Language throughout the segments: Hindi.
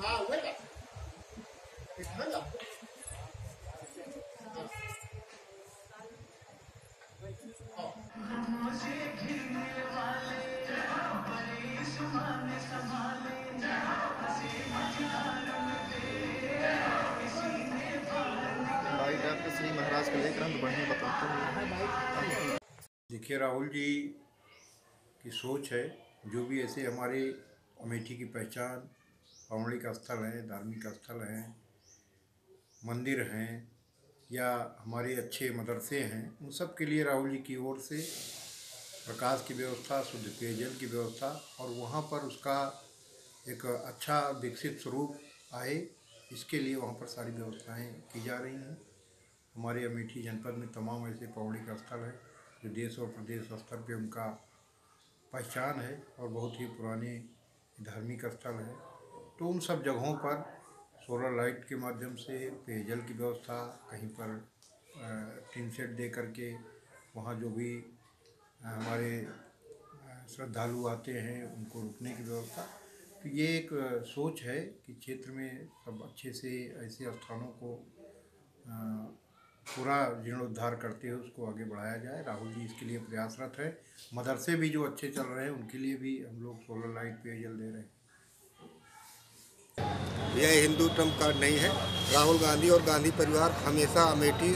महाराज के बढ़ने बताते हैं। देखिए राहुल जी की सोच है जो भी ऐसे हमारे अमेठी की पहचान पौराणिक स्थल हैं, धार्मिक स्थल हैं, मंदिर हैं या हमारे अच्छे मदरसे हैं, उन सब के लिए राहुल जी की ओर से प्रकाश की व्यवस्था, शुद्ध पेयजल की व्यवस्था और वहाँ पर उसका एक अच्छा विकसित स्वरूप आए, इसके लिए वहाँ पर सारी व्यवस्थाएँ की जा रही हैं। हमारे अमेठी जनपद में तमाम ऐसे पौराणिक स्थल हैं जो देश और प्रदेश स्तर पे उनका पहचान है और बहुत ही पुराने धार्मिक स्थल हैं, तो उन सब जगहों पर सोलर लाइट के माध्यम से पेयजल की व्यवस्था, कहीं पर टिन शेड दे करके वहाँ जो भी हमारे श्रद्धालु आते हैं उनको रुकने की व्यवस्था, तो ये एक सोच है कि क्षेत्र में सब अच्छे से ऐसे स्थानों को पूरा जीर्णोद्धार करते हुए उसको आगे बढ़ाया जाए। राहुल जी इसके लिए प्रयासरत है। मदरसे भी जो अच्छे चल रहे हैं उनके लिए भी हम लोग सोलर लाइट पेयजल दे रहे हैं। यह हिंदू ट्रम्प कार्ड नहीं है। राहुल गांधी और गांधी परिवार हमेशा अमेठी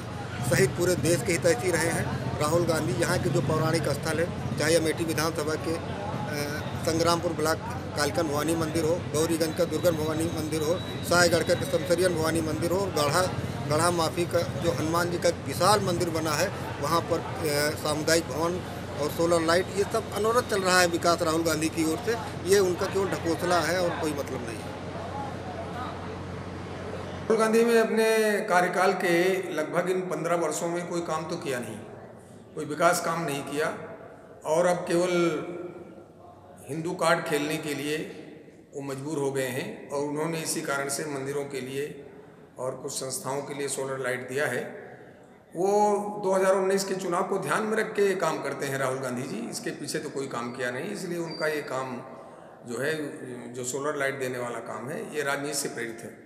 सहित पूरे देश के हितैषी रहे हैं। राहुल गांधी यहाँ के जो पौराणिक स्थल है, चाहे अमेठी विधानसभा के संग्रामपुर ब्लॉक कालकन भवानी मंदिर हो, गौरीगंज का दुर्गम भवानी मंदिर हो, शायेगढ़ का कामसरियन भवानी मंदिर हो, गढ़ा माफी का जो हनुमान जी का विशाल मंदिर बना है, वहाँ पर सामुदायिक भवन और सोलर लाइट, ये सब अनवरत चल रहा है विकास राहुल गांधी की ओर से। ये उनका केवल ढकोसला है और कोई मतलब नहीं है। राहुल गांधी ने अपने कार्यकाल के लगभग इन 15 वर्षों में कोई काम तो किया नहीं, कोई विकास काम नहीं किया और अब केवल हिंदू कार्ड खेलने के लिए वो मजबूर हो गए हैं और उन्होंने इसी कारण से मंदिरों के लिए और कुछ संस्थाओं के लिए सोलर लाइट दिया है। वो 2019 के चुनाव को ध्यान में रख के काम करते हैं राहुल गांधी जी, इसके पीछे तो कोई काम किया नहीं, इसलिए उनका ये काम जो है, जो सोलर लाइट देने वाला काम है, ये राजनीति से प्रेरित है।